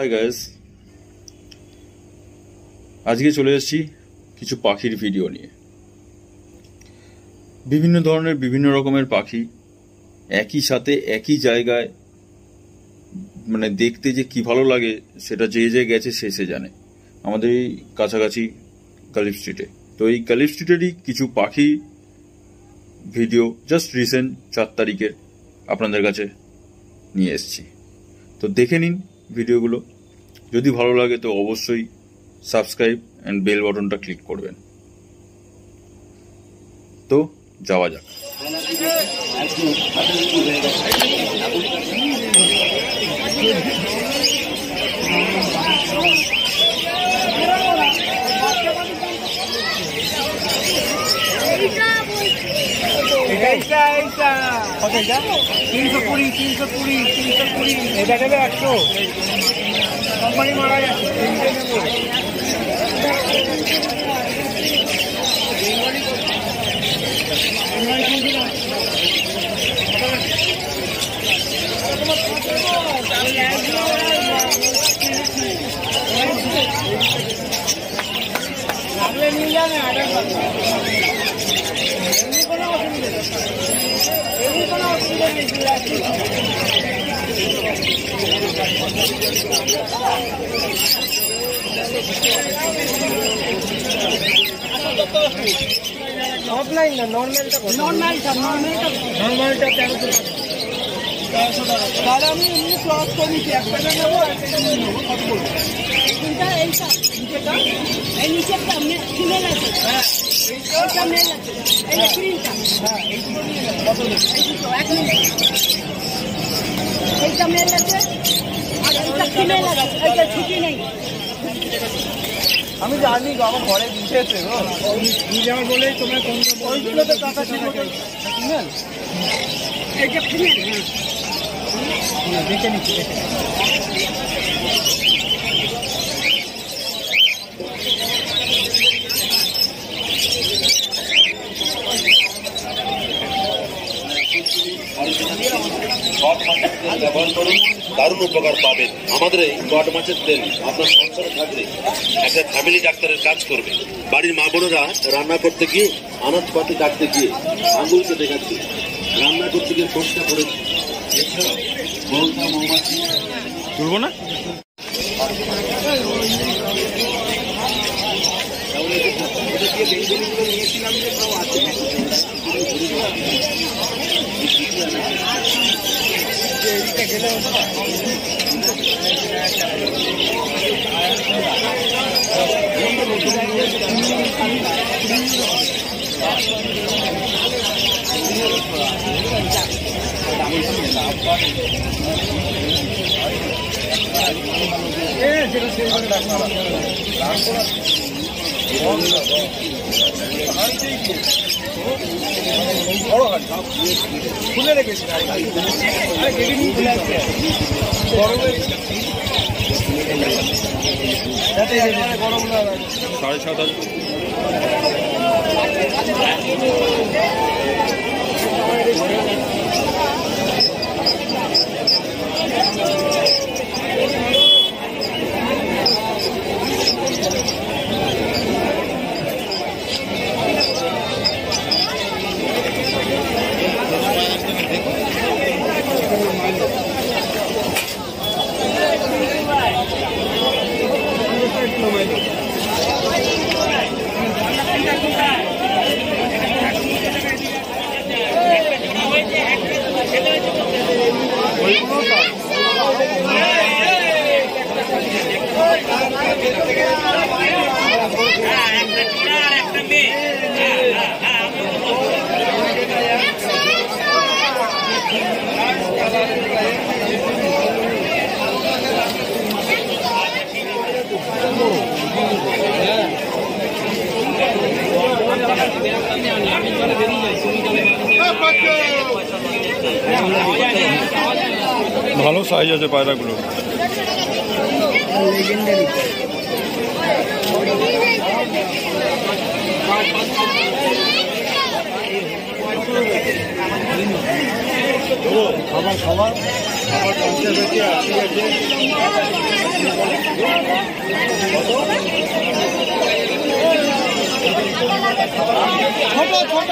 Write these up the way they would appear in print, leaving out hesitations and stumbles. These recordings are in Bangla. হাই গাইস, আজকে চলে এসেছি কিছু পাখির ভিডিও নিয়ে। বিভিন্ন ধরনের বিভিন্ন রকমের পাখি একই সাথে একই জায়গায়, মানে দেখতে যে কি ভালো লাগে সেটা যে যে গেছে সে জানে। আমাদের এই কাছাকাছি গালিফ স্ট্রিটে, তো এই গালিফ স্ট্রিটেরই কিছু পাখি ভিডিও জাস্ট রিসেন্ট 4 তারিখের আপনাদের কাছে নিয়ে এসেছি। তো দেখে নিন ভিডিওগুলো, যদি ভালো লাগে তো অবশ্যই সাবস্ক্রাইব অ্যান্ড বেল বাটনটা ক্লিক করবেন। তো যাওয়া যাক। আমি জানি গো, আমার ঘরে দিতেছে গো, নিয়ে যাও বলে তোমরা কোন বলগুলো তো টাকা ছিল না, শুনেন এই যে ফিরে না দেখে নিতে ব্যবহার করুন, দারুণ উপকার পাবেন। আমাদের এই কট মাছের তেল আপনার সংসারে থাকলে একটা ফ্যামিলি ডাক্তারের কাজ করবে। বাড়ির মা বোনেরা রান্না করতে গিয়ে আনাজ পাতি কাটতে গিয়ে আঙুলকে দেখাচ্ছে, রান্না করতে গিয়ে ফোনটা পড়েছে। এছাড়াও বলতা মৌমাছি করবো না, নিয়েছিলাম যে সব আছে খুলে রেখেছি গরম 7.5 ভালো সাইজ আছে পায়রাগুলো। খাবার 50 থেকে 80 আছে। ছোট ছোট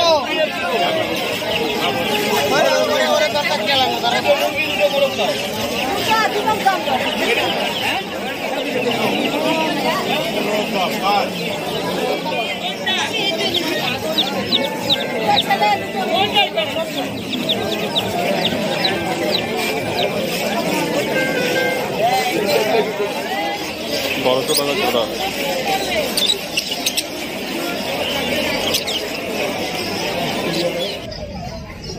আরে ওরে ওরে কাটা কেলা না তারে বড় ভিডিও করব না একদম দাম বড় তো বড় জোড়া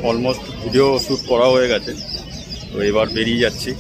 অলমোস্ট ভিডিও শ্যুট করা হয়ে গেছে, তো এবার বেরিয়ে যাচ্ছি।